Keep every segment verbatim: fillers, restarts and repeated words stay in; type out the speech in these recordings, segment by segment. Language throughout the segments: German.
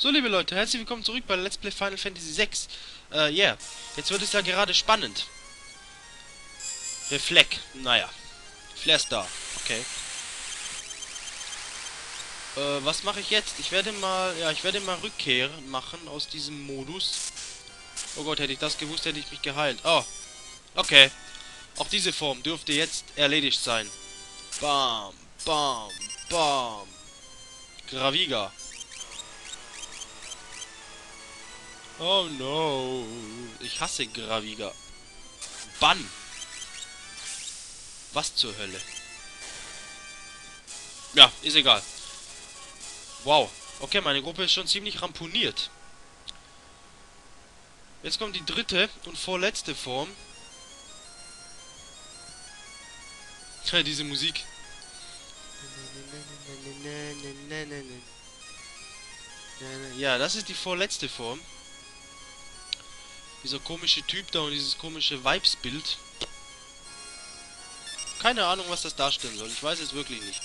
So, liebe Leute, herzlich willkommen zurück bei Let's Play Final Fantasy sechs. Äh, uh, yeah. Jetzt wird es ja gerade spannend. Der Fleck. Naja. Flairstar. Okay. Äh, was mache ich jetzt? Ich werde mal, ja, ich werde mal Rückkehren machen aus diesem Modus. Oh Gott, hätte ich das gewusst, hätte ich mich geheilt. Oh. Okay. Auch diese Form dürfte jetzt erledigt sein. Bam, bam, bam. Graviga. Oh no. Ich hasse Graviga. Bann. Was zur Hölle? Ja, ist egal. Wow. Okay, meine Gruppe ist schon ziemlich ramponiert. Jetzt kommt die dritte und vorletzte Form. Ja, diese Musik. Ja, das ist die vorletzte Form. Dieser komische Typ da und dieses komische Vibes-Bild. Keine Ahnung, was das darstellen soll. Ich weiß es wirklich nicht.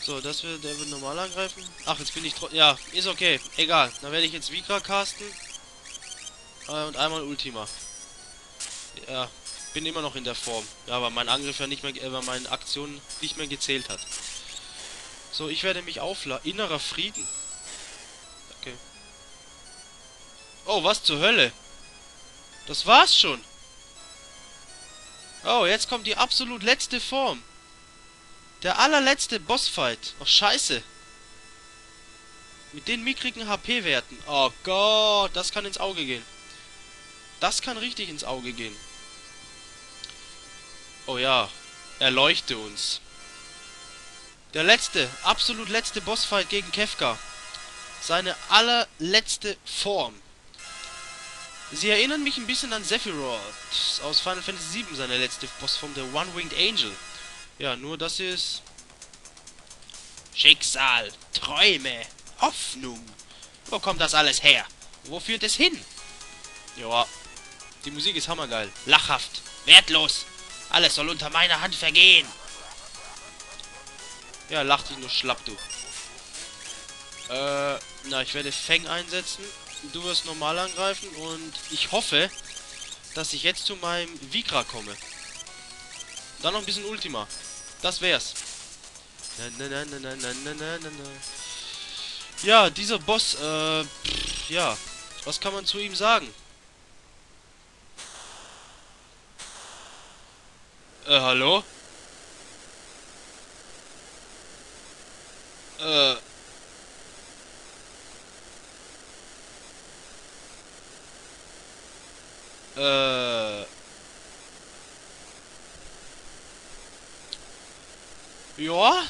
So, das wird, der wird normal angreifen. Ach, jetzt bin ich trotzdem. Ja, ist okay. Egal. Dann werde ich jetzt Vigra casten. Äh, und einmal Ultima. Ja, bin immer noch in der Form. Ja, weil mein Angriff ja nicht mehr, äh, weil meine Aktion nicht mehr gezählt hat. So, ich werde mich aufladen. Innerer Frieden. Okay. Oh, was zur Hölle? Das war's schon. Oh, jetzt kommt die absolut letzte Form. Der allerletzte Bossfight. Oh, scheiße. Mit den mickrigen H P-Werten. Oh Gott, das kann ins Auge gehen. Das kann richtig ins Auge gehen. Oh ja, erleuchte uns. Der letzte, absolut letzte Bossfight gegen Kefka. Seine allerletzte Form. Sie erinnern mich ein bisschen an Sephiroth aus Final Fantasy sieben, seine letzte Bossform, der One Winged Angel. Ja, nur das hier ist Schicksal, Träume, Hoffnung. Wo kommt das alles her? Wo führt es hin? Joa, die Musik ist hammergeil. Lachhaft, wertlos. Alles soll unter meiner Hand vergehen. Ja, lach dich nur schlapp, du. Äh, na, ich werde Feng einsetzen. Du wirst normal angreifen und ich hoffe, dass ich jetzt zu meinem Vigra komme. Dann noch ein bisschen Ultima. Das wär's. Na, na, na, na, na, na, na, na. Ja, dieser Boss, äh, pff, ja. Was kann man zu ihm sagen? Äh, hallo? Äh. Äh. Ja?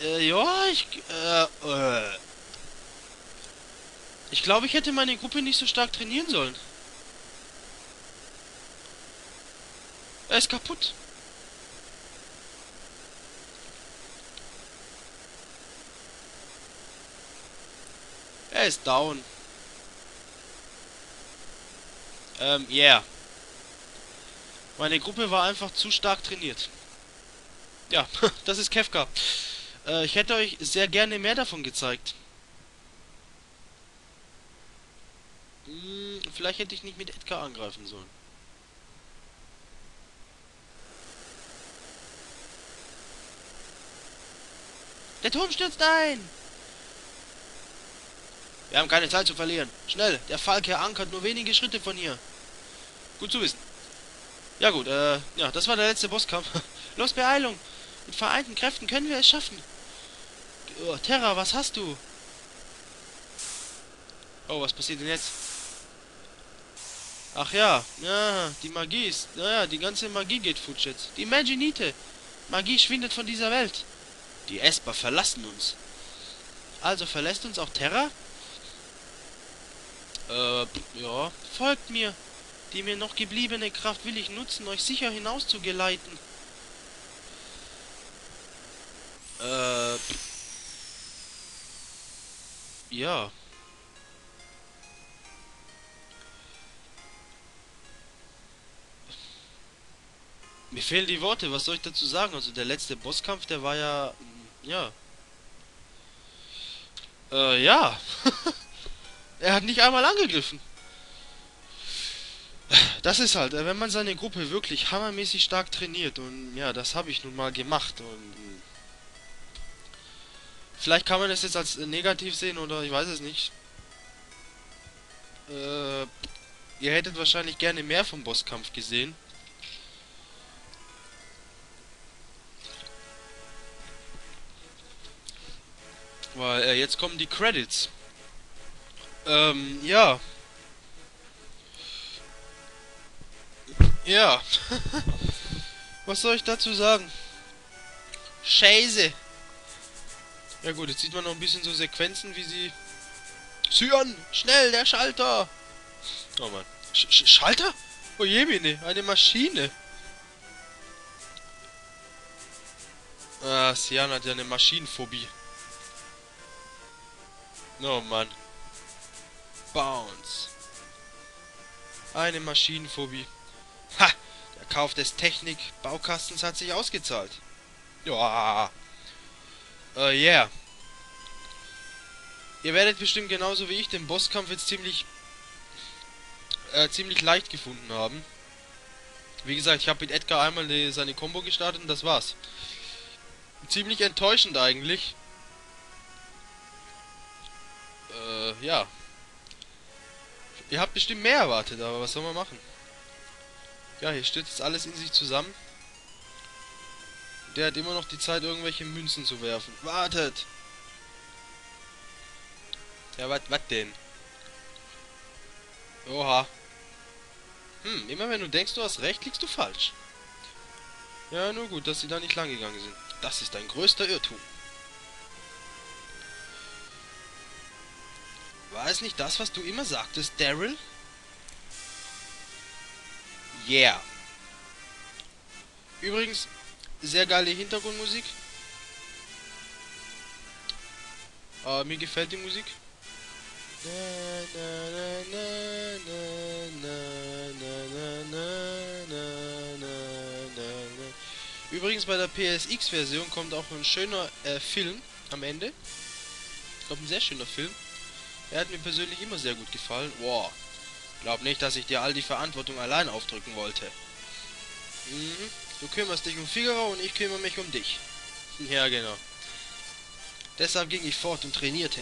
Äh, ja, ich... Äh, äh. Ich glaube, ich hätte meine Gruppe nicht so stark trainieren sollen. Er ist kaputt. Er ist down. Ähm, yeah. Meine Gruppe war einfach zu stark trainiert. Ja, das ist Kefka. Äh, ich hätte euch sehr gerne mehr davon gezeigt. Hm, vielleicht hätte ich nicht mit Edgar angreifen sollen. Der Turm stürzt ein! Wir haben keine Zeit zu verlieren. Schnell, der Falke ankert nur wenige Schritte von hier. Gut zu wissen. Ja gut, äh, ja, das war der letzte Bosskampf. Los, Beeilung! Mit vereinten Kräften können wir es schaffen. Oh, Terra, was hast du? Oh, was passiert denn jetzt? Ach ja, ja, die Magie ist... Naja, die ganze Magie geht futsch jetzt. Die Maginite! Magie schwindet von dieser Welt. Die Esper verlassen uns. Also verlässt uns auch Terra? Äh, ja. Folgt mir. Die mir noch gebliebene Kraft will ich nutzen, euch sicher hinauszugeleiten. Äh. Ja. Mir fehlen die Worte, was soll ich dazu sagen? Also der letzte Bosskampf, der war ja... Ja. Äh, ja. Er hat nicht einmal angegriffen. Das ist halt, wenn man seine Gruppe wirklich hammermäßig stark trainiert, und ja, das habe ich nun mal gemacht, und vielleicht kann man das jetzt als negativ sehen, oder ich weiß es nicht. Äh, ihr hättet wahrscheinlich gerne mehr vom Bosskampf gesehen. Weil äh, jetzt kommen die Credits. Ähm, ja. Ja. Was soll ich dazu sagen? Scheiße. Ja gut, jetzt sieht man noch ein bisschen so Sequenzen, wie sie... Cyan, schnell, der Schalter! Oh Mann. Sch Sch Schalter? Oh je, meine, eine Maschine. Ah, Cyan hat ja eine Maschinenphobie. Oh Mann. Bounce. Eine Maschinenphobie. Ha! Der Kauf des Technik-Baukastens hat sich ausgezahlt. Ja. Äh, yeah. Ihr werdet bestimmt genauso wie ich den Bosskampf jetzt ziemlich... Äh, ziemlich leicht gefunden haben. Wie gesagt, ich habe mit Edgar einmal die, seine Combo gestartet und das war's. Ziemlich enttäuschend eigentlich. Äh, ja. Ihr habt bestimmt mehr erwartet, aber was soll man machen? Ja, hier stürzt jetzt alles in sich zusammen. Der hat immer noch die Zeit, irgendwelche Münzen zu werfen. Wartet! Ja, was denn? Oha. Hm, immer wenn du denkst, du hast recht, liegst du falsch. Ja, nur gut, dass sie da nicht lang gegangen sind. Das ist dein größter Irrtum. War es nicht das, was du immer sagtest, Daryl? Yeah. Übrigens, sehr geile Hintergrundmusik. Äh, mir gefällt die Musik. Übrigens, bei der P S X-Version kommt auch ein schöner äh, Film am Ende. Ich glaube, ein sehr schöner Film. Er hat mir persönlich immer sehr gut gefallen. Wow. Glaub nicht, dass ich dir all die Verantwortung allein aufdrücken wollte. Mhm. Du kümmerst dich um Figaro und ich kümmere mich um dich. Ja, genau. Deshalb ging ich fort und trainierte.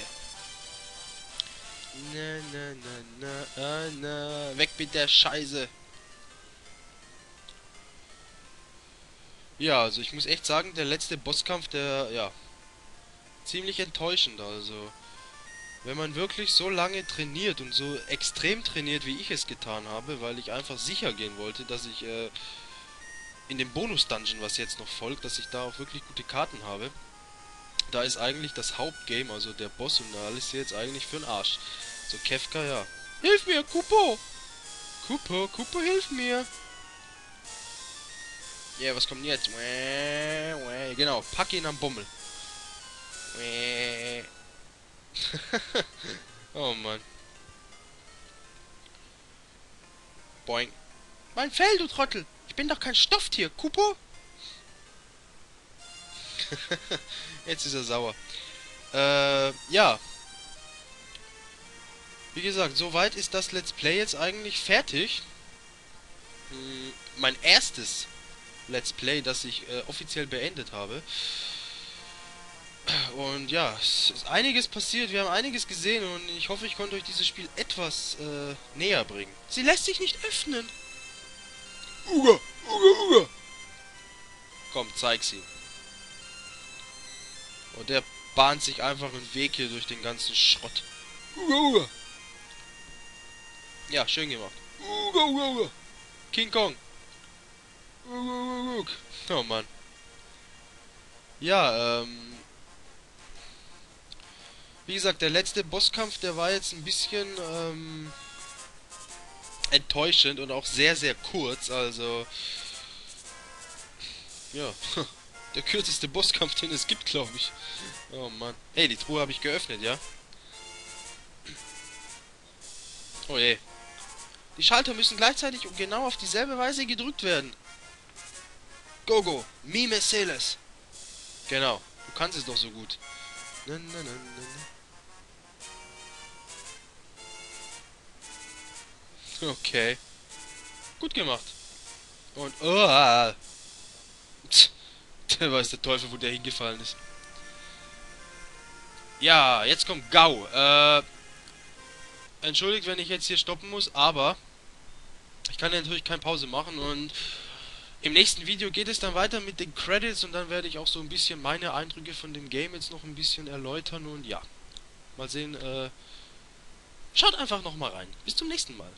Na, na, na, na, na, na. Weg mit der Scheiße. Ja, also ich muss echt sagen, der letzte Bosskampf, der, ja, ziemlich enttäuschend, also... Wenn man wirklich so lange trainiert und so extrem trainiert, wie ich es getan habe, weil ich einfach sicher gehen wollte, dass ich äh, in dem Bonus-Dungeon, was jetzt noch folgt, dass ich da auch wirklich gute Karten habe, da ist eigentlich das Hauptgame, also der Boss und alles hier jetzt eigentlich für den Arsch. So, Kefka, ja. Hilf mir, Kupo! Kupo, Kupo, hilf mir! Ja, yeah, was kommt jetzt? Genau, pack ihn am Bummel. Oh Mann. Boing. Mein Fell, du Trottel! Ich bin doch kein Stofftier, Kupo! Jetzt ist er sauer. Äh, ja. Wie gesagt, soweit ist das Let's Play jetzt eigentlich fertig. Hm, mein erstes Let's Play, das ich äh, offiziell beendet habe. Und ja, es ist einiges passiert, wir haben einiges gesehen und ich hoffe, ich konnte euch dieses Spiel etwas äh, näher bringen. Sie lässt sich nicht öffnen. Uga, uga, uga. Komm, zeig sie. Und der bahnt sich einfach einen Weg hier durch den ganzen Schrott. Uga, uga. Ja, schön gemacht. Uga, uga, uga. King Kong. Uga, uga, uga. Oh Mann. Ja, ähm... wie gesagt, der letzte Bosskampf, der war jetzt ein bisschen ähm, enttäuschend und auch sehr, sehr kurz. Also, ja, der kürzeste Bosskampf, den es gibt, glaube ich. Oh Mann. Hey, die Truhe habe ich geöffnet, ja? Oh je. Die Schalter müssen gleichzeitig und genau auf dieselbe Weise gedrückt werden. Go, go. Mime Celes. Genau. Du kannst es doch so gut. Na, na, na, na, na. Okay. Gut gemacht. Und... Oh, tch, der weiß der Teufel, wo der hingefallen ist. Ja, jetzt kommt Gau. Äh, entschuldigt, wenn ich jetzt hier stoppen muss, aber... Ich kann ja natürlich keine Pause machen und... Im nächsten Video geht es dann weiter mit den Credits und dann werde ich auch so ein bisschen meine Eindrücke von dem Game jetzt noch ein bisschen erläutern und ja. Mal sehen, äh... Schaut einfach nochmal rein. Bis zum nächsten Mal.